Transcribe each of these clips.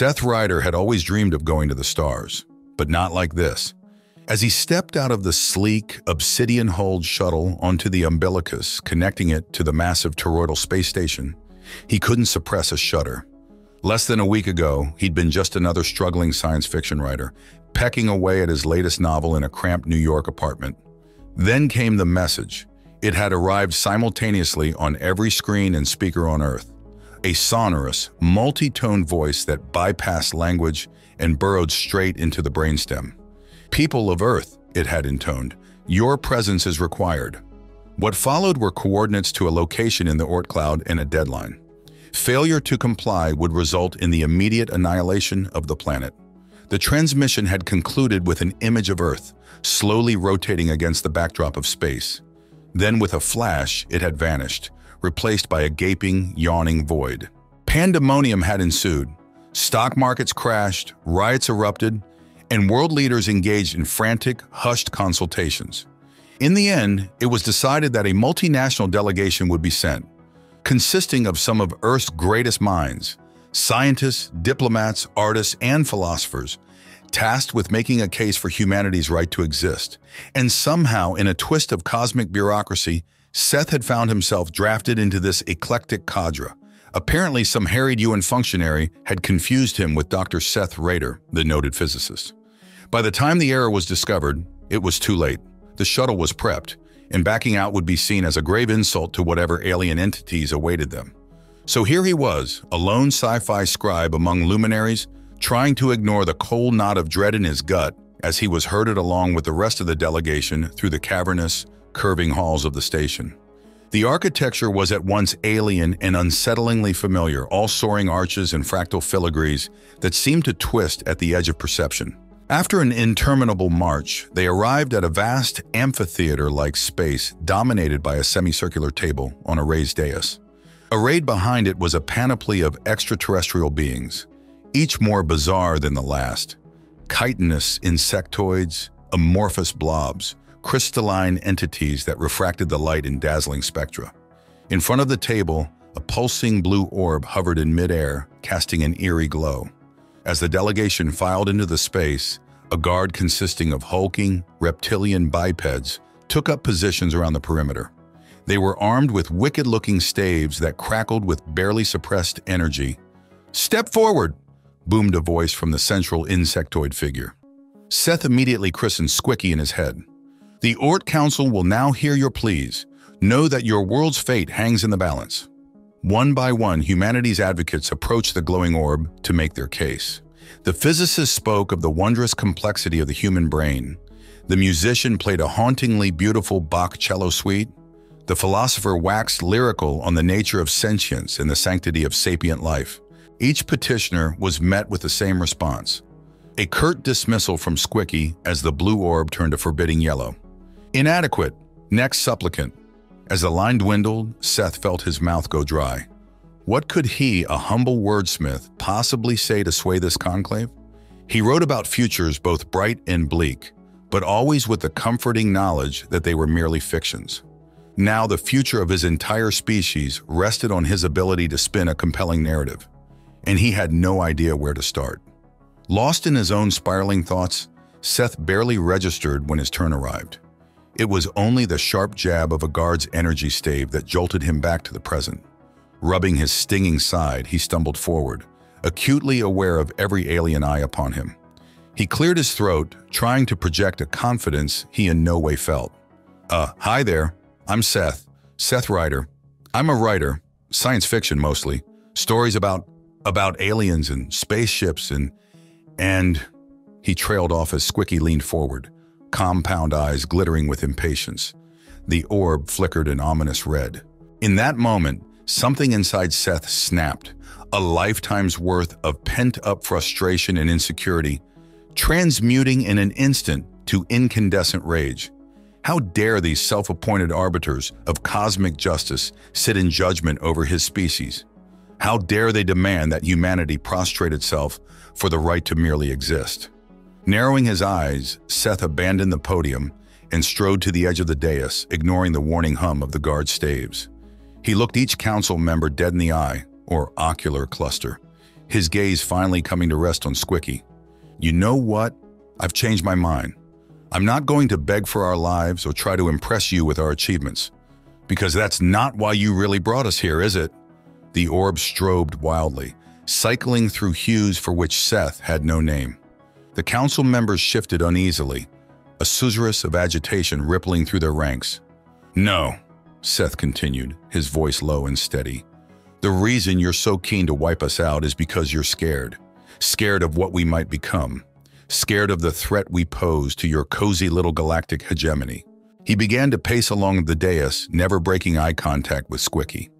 Seth Ryder had always dreamed of going to the stars, but not like this. As he stepped out of the sleek, obsidian-hulled shuttle onto the umbilicus connecting it to the massive toroidal space station, he couldn't suppress a shudder. Less than a week ago, he'd been just another struggling science fiction writer, pecking away at his latest novel in a cramped New York apartment. Then came the message. It had arrived simultaneously on every screen and speaker on Earth. A sonorous, multi-toned voice that bypassed language and burrowed straight into the brainstem. "People of Earth," it had intoned, "your presence is required." What followed were coordinates to a location in the Oort cloud and a deadline. Failure to comply would result in the immediate annihilation of the planet. The transmission had concluded with an image of Earth, slowly rotating against the backdrop of space. Then with a flash, it had vanished, replaced by a gaping, yawning void. Pandemonium had ensued. Stock markets crashed, riots erupted, and world leaders engaged in frantic, hushed consultations. In the end, it was decided that a multinational delegation would be sent, consisting of some of Earth's greatest minds, scientists, diplomats, artists, and philosophers, tasked with making a case for humanity's right to exist. And somehow, in a twist of cosmic bureaucracy, Seth had found himself drafted into this eclectic cadre. Apparently, some harried UN functionary had confused him with Dr. Seth Ryder, the noted physicist. By the time the error was discovered, it was too late. The shuttle was prepped, and backing out would be seen as a grave insult to whatever alien entities awaited them. So here he was, a lone sci-fi scribe among luminaries, trying to ignore the cold knot of dread in his gut as he was herded along with the rest of the delegation through the cavernous, curving halls of the station. The architecture was at once alien and unsettlingly familiar, all soaring arches and fractal filigrees that seemed to twist at the edge of perception. After an interminable march, they arrived at a vast amphitheater-like space dominated by a semicircular table on a raised dais. Arrayed behind it was a panoply of extraterrestrial beings, each more bizarre than the last. Chitinous insectoids, amorphous blobs, crystalline entities that refracted the light in dazzling spectra. In front of the table, a pulsing blue orb hovered in midair, casting an eerie glow. As the delegation filed into the space, a guard consisting of hulking, reptilian bipeds took up positions around the perimeter. They were armed with wicked-looking staves that crackled with barely suppressed energy. "Step forward!" boomed a voice from the central insectoid figure. Seth immediately christened Squicky in his head. "The Oort Council will now hear your pleas. Know that your world's fate hangs in the balance." One by one, humanity's advocates approached the glowing orb to make their case. The physicist spoke of the wondrous complexity of the human brain. The musician played a hauntingly beautiful Bach cello suite. The philosopher waxed lyrical on the nature of sentience and the sanctity of sapient life. Each petitioner was met with the same response, a curt dismissal from Squicky as the blue orb turned a forbidding yellow. "Inadequate. Next supplicant." As the line dwindled, Seth felt his mouth go dry. What could he, a humble wordsmith, possibly say to sway this conclave? He wrote about futures both bright and bleak, but always with the comforting knowledge that they were merely fictions. Now the future of his entire species rested on his ability to spin a compelling narrative, and he had no idea where to start. Lost in his own spiraling thoughts, Seth barely registered when his turn arrived. It was only the sharp jab of a guard's energy stave that jolted him back to the present. Rubbing his stinging side, he stumbled forward, acutely aware of every alien eye upon him. He cleared his throat, trying to project a confidence he in no way felt. Hi there. I'm Seth Ryder. I'm a writer, science fiction mostly, stories about aliens and spaceships and he trailed off as Squicky leaned forward, compound eyes glittering with impatience. The orb flickered an ominous red. In that moment, something inside Seth snapped, a lifetime's worth of pent-up frustration and insecurity, transmuting in an instant to incandescent rage. How dare these self-appointed arbiters of cosmic justice sit in judgment over his species? How dare they demand that humanity prostrate itself for the right to merely exist? Narrowing his eyes, Seth abandoned the podium and strode to the edge of the dais, ignoring the warning hum of the guard staves. He looked each council member dead in the eye, or ocular cluster. his gaze finally coming to rest on Squeaky. "You know what? I've changed my mind. I'm not going to beg for our lives or try to impress you with our achievements. Because that's not why you really brought us here, is it?" The orb strobed wildly, cycling through hues for which Seth had no name. The council members shifted uneasily, a susurrus of agitation rippling through their ranks. "No," Seth continued, his voice low and steady. "The reason you're so keen to wipe us out is because you're scared. Scared of what we might become. Scared of the threat we pose to your cozy little galactic hegemony." He began to pace along the dais, never breaking eye contact with Squeaky.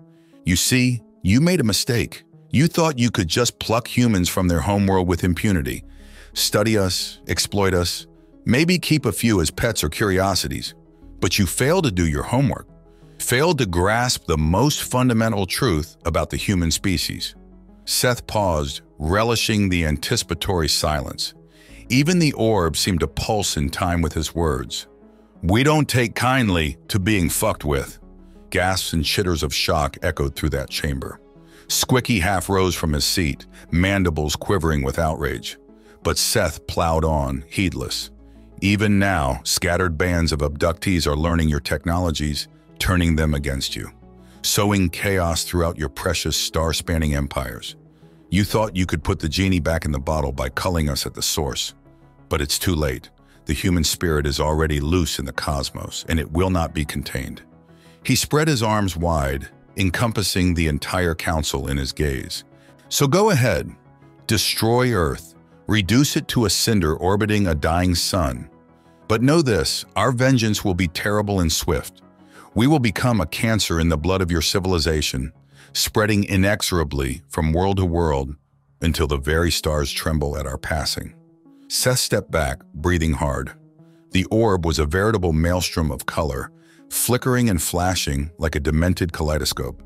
"You see, you made a mistake. You thought you could just pluck humans from their homeworld with impunity. Study us, exploit us, maybe keep a few as pets or curiosities. But you failed to do your homework. Failed to grasp the most fundamental truth about the human species." Seth paused, relishing the anticipatory silence. Even the orb seemed to pulse in time with his words. "We don't take kindly to being fucked with." Gasps and chitters of shock echoed through that chamber. Squeaky half rose from his seat, mandibles quivering with outrage. But Seth plowed on, heedless. "Even now, scattered bands of abductees are learning your technologies, turning them against you, sowing chaos throughout your precious star-spanning empires. You thought you could put the genie back in the bottle by culling us at the source. But it's too late. The human spirit is already loose in the cosmos, and it will not be contained." He spread his arms wide, encompassing the entire council in his gaze. "So go ahead. Destroy Earth. Reduce it to a cinder orbiting a dying sun. But know this, our vengeance will be terrible and swift. We will become a cancer in the blood of your civilization, spreading inexorably from world to world until the very stars tremble at our passing." Seth stepped back, breathing hard. The orb was a veritable maelstrom of color, flickering and flashing like a demented kaleidoscope.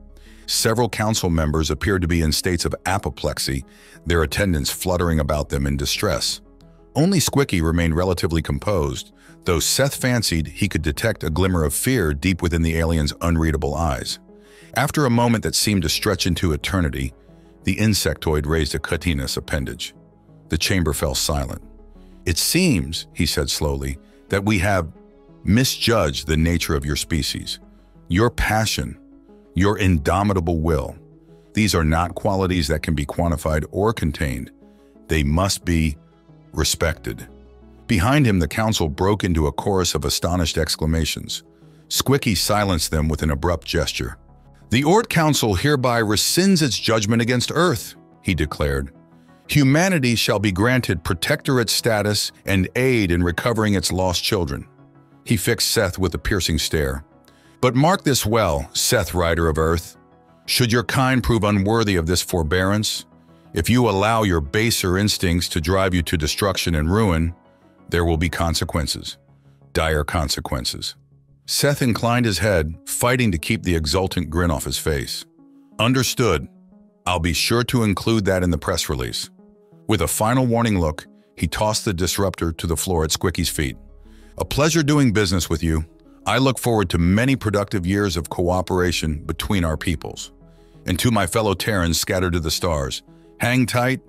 Several council members appeared to be in states of apoplexy, their attendants fluttering about them in distress. Only Squeaky remained relatively composed, though Seth fancied he could detect a glimmer of fear deep within the alien's unreadable eyes. After a moment that seemed to stretch into eternity, the insectoid raised a chitinous appendage. The chamber fell silent. "It seems," he said slowly, "that we have misjudged the nature of your species. Your passion, your indomitable will. These are not qualities that can be quantified or contained. They must be respected." Behind him, the council broke into a chorus of astonished exclamations. Squeaky silenced them with an abrupt gesture. "The Oort Council hereby rescinds its judgment against Earth," he declared. "Humanity shall be granted protectorate status and aid in recovering its lost children." He fixed Seth with a piercing stare. "But mark this well, Seth Ryder of Earth. Should your kind prove unworthy of this forbearance, if you allow your baser instincts to drive you to destruction and ruin, there will be consequences. Dire consequences." Seth inclined his head, fighting to keep the exultant grin off his face. "Understood. I'll be sure to include that in the press release." With a final warning look, he tossed the disruptor to the floor at Squeaky's feet. "A pleasure doing business with you. I look forward to many productive years of cooperation between our peoples. And to my fellow Terrans scattered to the stars, hang tight,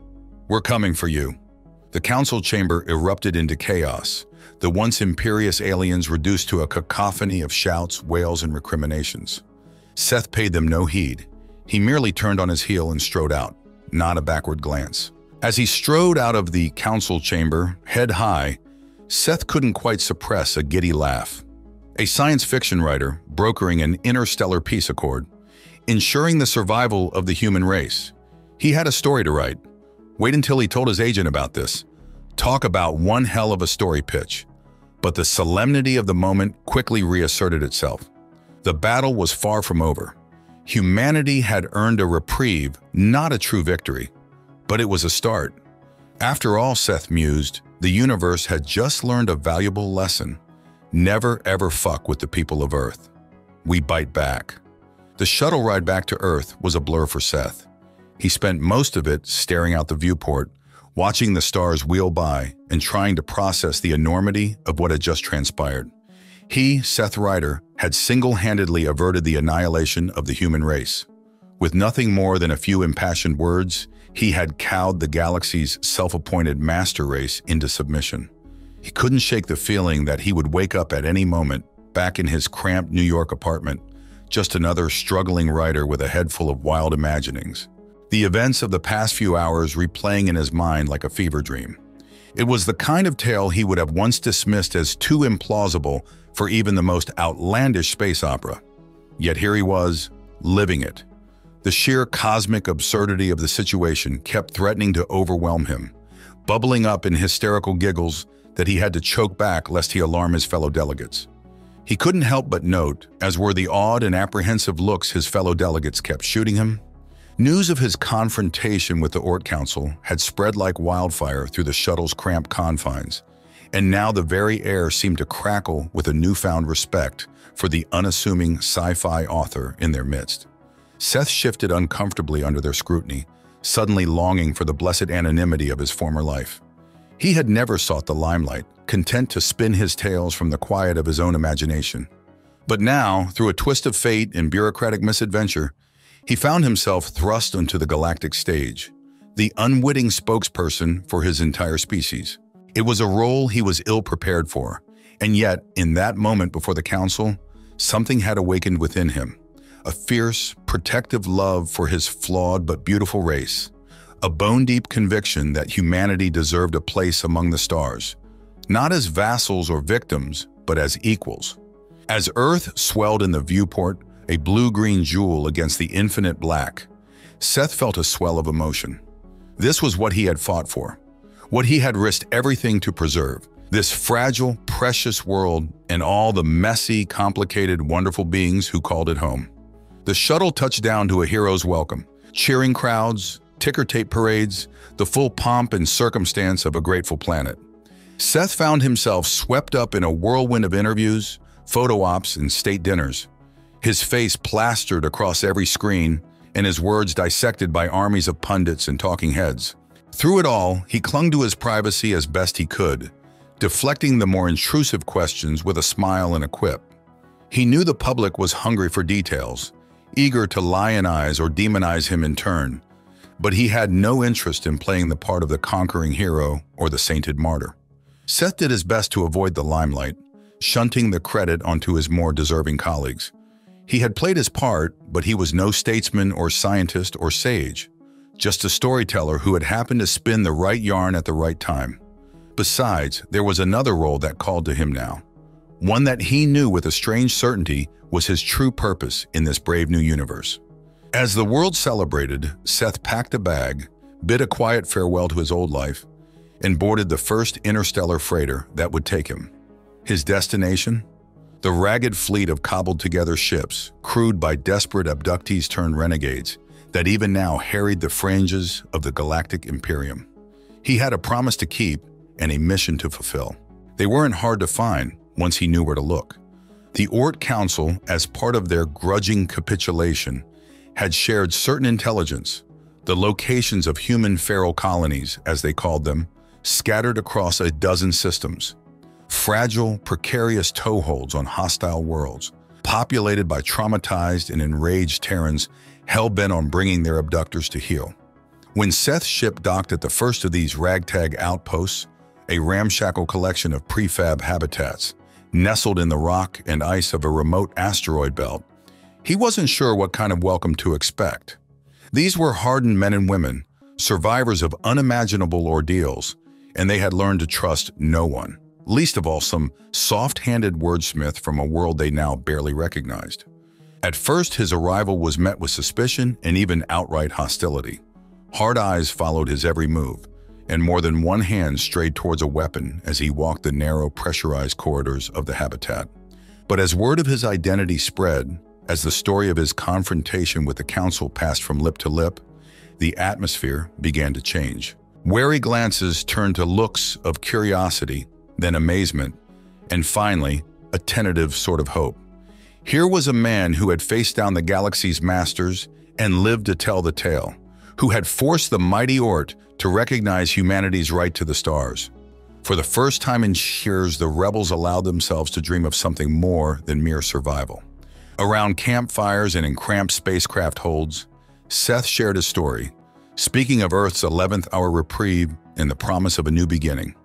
we're coming for you." The council chamber erupted into chaos, the once imperious aliens reduced to a cacophony of shouts, wails, and recriminations. Seth paid them no heed. He merely turned on his heel and strode out, not a backward glance. As he strode out of the council chamber, head high, Seth couldn't quite suppress a giddy laugh. A science fiction writer brokering an interstellar peace accord, ensuring the survival of the human race. He had a story to write. Wait until he told his agent about this. Talk about one hell of a story pitch. But the solemnity of the moment quickly reasserted itself. The battle was far from over. Humanity had earned a reprieve, not a true victory, but it was a start. After all, Seth mused, the universe had just learned a valuable lesson. Never ever fuck with the people of Earth. We bite back. The shuttle ride back to Earth was a blur for Seth. He spent most of it staring out the viewport, watching the stars wheel by and trying to process the enormity of what had just transpired. He, Seth Ryder, had single-handedly averted the annihilation of the human race. With nothing more than a few impassioned words, He had cowed the galaxy's self-appointed master race into submission. He couldn't shake the feeling that he would wake up at any moment, back in his cramped New York apartment, just another struggling writer with a head full of wild imaginings. The events of the past few hours replaying in his mind like a fever dream. It was the kind of tale he would have once dismissed as too implausible for even the most outlandish space opera. Yet here he was, living it. The sheer cosmic absurdity of the situation kept threatening to overwhelm him, bubbling up in hysterical giggles that he had to choke back lest he alarm his fellow delegates. He couldn't help but note, as were the awed and apprehensive looks his fellow delegates kept shooting him, news of his confrontation with the Oort Council had spread like wildfire through the shuttle's cramped confines, and now the very air seemed to crackle with a newfound respect for the unassuming sci-fi author in their midst. Seth shifted uncomfortably under their scrutiny, suddenly longing for the blessed anonymity of his former life. He had never sought the limelight, content to spin his tales from the quiet of his own imagination. But now, through a twist of fate and bureaucratic misadventure, he found himself thrust onto the galactic stage, the unwitting spokesperson for his entire species. It was a role he was ill-prepared for, and yet, in that moment before the council, something had awakened within him, a fierce, protective love for his flawed but beautiful race, a bone-deep conviction that humanity deserved a place among the stars, not as vassals or victims, but as equals. As Earth swelled in the viewport, a blue-green jewel against the infinite black, Seth felt a swell of emotion. This was what he had fought for, what he had risked everything to preserve, this fragile, precious world and all the messy, complicated, wonderful beings who called it home. The shuttle touched down to a hero's welcome, cheering crowds, ticker tape parades, the full pomp and circumstance of a grateful planet. Seth found himself swept up in a whirlwind of interviews, photo ops, and state dinners. His face plastered across every screen, and his words dissected by armies of pundits and talking heads. Through it all, he clung to his privacy as best he could, deflecting the more intrusive questions with a smile and a quip. He knew the public was hungry for details, eager to lionize or demonize him in turn, but he had no interest in playing the part of the conquering hero or the sainted martyr. Seth did his best to avoid the limelight, shunting the credit onto his more deserving colleagues. He had played his part, but he was no statesman or scientist or sage, just a storyteller who had happened to spin the right yarn at the right time. Besides, there was another role that called to him now, one that he knew with a strange certainty was his true purpose in this brave new universe. As the world celebrated, Seth packed a bag, bid a quiet farewell to his old life, and boarded the first interstellar freighter that would take him. His destination? The ragged fleet of cobbled-together ships, crewed by desperate abductees-turned-renegades, that even now harried the fringes of the galactic imperium. He had a promise to keep and a mission to fulfill. They weren't hard to find once he knew where to look. The Oort Council, as part of their grudging capitulation, had shared certain intelligence, the locations of human feral colonies, as they called them, scattered across a dozen systems. Fragile, precarious toeholds on hostile worlds, populated by traumatized and enraged Terrans hell-bent on bringing their abductors to heel. When Seth's ship docked at the first of these ragtag outposts, a ramshackle collection of prefab habitats, nestled in the rock and ice of a remote asteroid belt, he wasn't sure what kind of welcome to expect. These were hardened men and women, survivors of unimaginable ordeals, and they had learned to trust no one. Least of all some soft-handed wordsmith from a world they now barely recognized. At first, his arrival was met with suspicion and even outright hostility. Hard eyes followed his every move, and more than one hand strayed towards a weapon as he walked the narrow, pressurized corridors of the habitat. But as word of his identity spread, as the story of his confrontation with the council passed from lip to lip, the atmosphere began to change. Wary glances turned to looks of curiosity, then amazement, and finally, a tentative sort of hope. Here was a man who had faced down the galaxy's masters and lived to tell the tale, who had forced the mighty Oort to recognize humanity's right to the stars. For the first time in years, the rebels allowed themselves to dream of something more than mere survival. Around campfires and in cramped spacecraft holds, Seth shared his story, Speaking of Earth's 11th hour reprieve and the promise of a new beginning,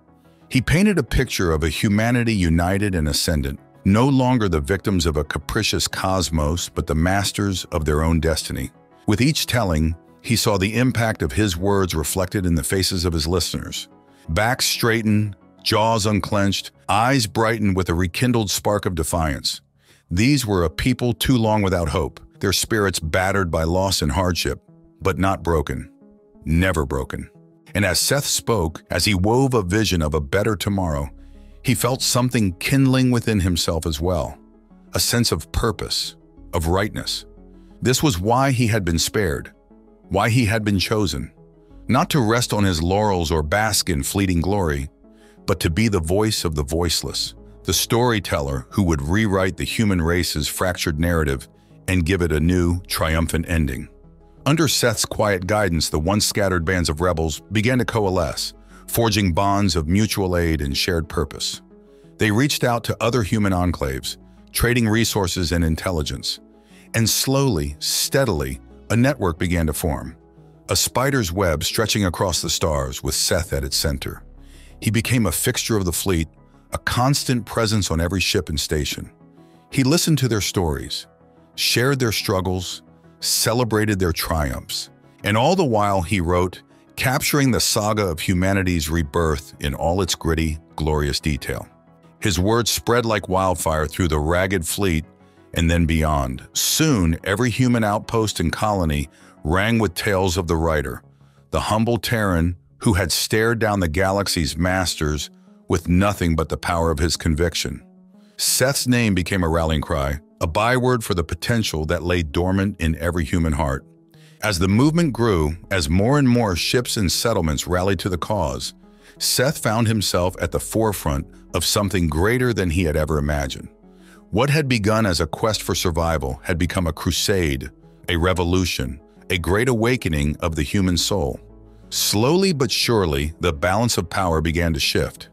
he painted a picture of a humanity united and ascendant, no longer the victims of a capricious cosmos, but the masters of their own destiny. With each telling, he saw the impact of his words reflected in the faces of his listeners. Backs straightened, jaws unclenched, eyes brightened with a rekindled spark of defiance. These were a people too long without hope, their spirits battered by loss and hardship, but not broken. Never broken. And as Seth spoke, as he wove a vision of a better tomorrow, he felt something kindling within himself as well, a sense of purpose, of rightness. This was why he had been spared, why he had been chosen, not to rest on his laurels or bask in fleeting glory, but to be the voice of the voiceless, the storyteller who would rewrite the human race's fractured narrative and give it a new, triumphant ending. Under Seth's quiet guidance, the once scattered bands of rebels began to coalesce, forging bonds of mutual aid and shared purpose. They reached out to other human enclaves, trading resources and intelligence. And slowly, steadily, a network began to form, a spider's web stretching across the stars with Seth at its center. He became a fixture of the fleet, a constant presence on every ship and station. He listened to their stories, shared their struggles, celebrated their triumphs, and all the while he wrote, capturing the saga of humanity's rebirth in all its gritty, glorious detail. His words spread like wildfire through the ragged fleet and then beyond. Soon, every human outpost and colony rang with tales of the writer, the humble Terran who had stared down the galaxy's masters with nothing but the power of his conviction. Seth's name became a rallying cry, a byword for the potential that lay dormant in every human heart. As the movement grew, as more and more ships and settlements rallied to the cause, Seth found himself at the forefront of something greater than he had ever imagined. What had begun as a quest for survival had become a crusade, a revolution, a great awakening of the human soul. Slowly but surely, the balance of power began to shift.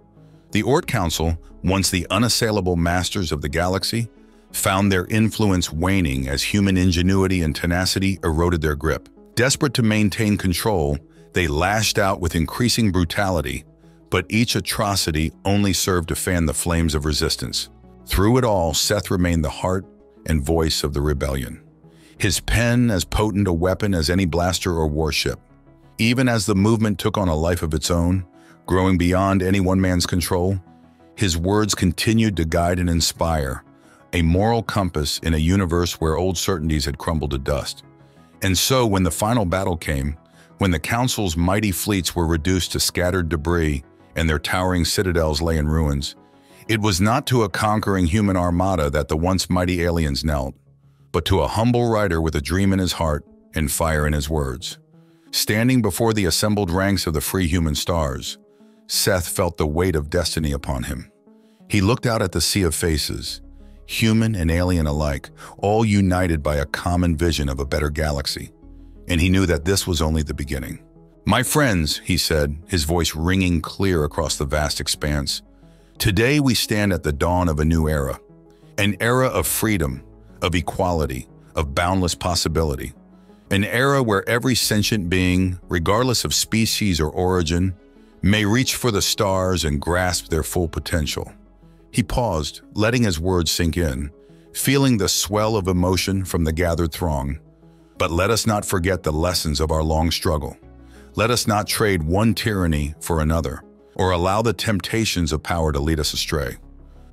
The Oort Council, once the unassailable masters of the galaxy, found their influence waning as human ingenuity and tenacity eroded their grip. Desperate to maintain control, they lashed out with increasing brutality, but each atrocity only served to fan the flames of resistance. Through it all, Seth remained the heart and voice of the rebellion, his pen as potent a weapon as any blaster or warship. Even as the movement took on a life of its own, growing beyond any one man's control, his words continued to guide and inspire, a moral compass in a universe where old certainties had crumbled to dust. And so, when the final battle came, when the Council's mighty fleets were reduced to scattered debris and their towering citadels lay in ruins, it was not to a conquering human armada that the once mighty aliens knelt, but to a humble writer with a dream in his heart and fire in his words. Standing before the assembled ranks of the free human stars, Seth felt the weight of destiny upon him. He looked out at the sea of faces, human and alien alike, all united by a common vision of a better galaxy. And he knew that this was only the beginning. "My friends," he said, his voice ringing clear across the vast expanse, "today we stand at the dawn of a new era, an era of freedom, of equality, of boundless possibility, an era where every sentient being, regardless of species or origin, may reach for the stars and grasp their full potential." He paused, letting his words sink in, feeling the swell of emotion from the gathered throng. "But let us not forget the lessons of our long struggle. Let us not trade one tyranny for another, or allow the temptations of power to lead us astray.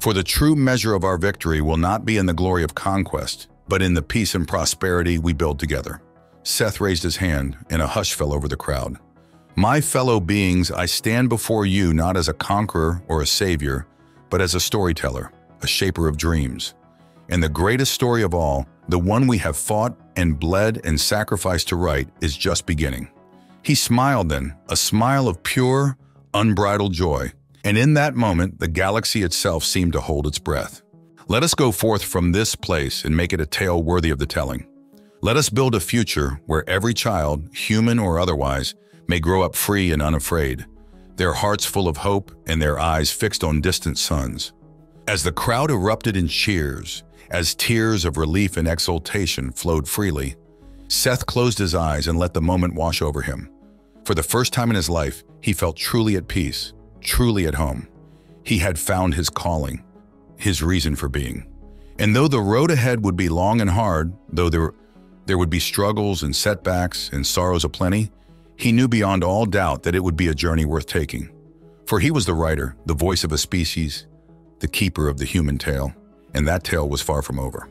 For the true measure of our victory will not be in the glory of conquest, but in the peace and prosperity we build together." Seth raised his hand, and a hush fell over the crowd. "My fellow beings, I stand before you not as a conqueror or a savior, but as a storyteller, a shaper of dreams. And the greatest story of all, the one we have fought and bled and sacrificed to write, is just beginning." He smiled then, a smile of pure, unbridled joy. And in that moment, the galaxy itself seemed to hold its breath. "Let us go forth from this place and make it a tale worthy of the telling. Let us build a future where every child, human or otherwise, may grow up free and unafraid, their hearts full of hope and their eyes fixed on distant suns." As the crowd erupted in cheers, as tears of relief and exultation flowed freely, Seth closed his eyes and let the moment wash over him, For the first time in his life, he felt truly at peace, truly at home. He had found his calling, his reason for being. And though the road ahead would be long and hard, though there would be struggles and setbacks and sorrows aplenty, he knew beyond all doubt that it would be a journey worth taking. For he was the writer, the voice of a species, the keeper of the human tale, and that tale was far from over.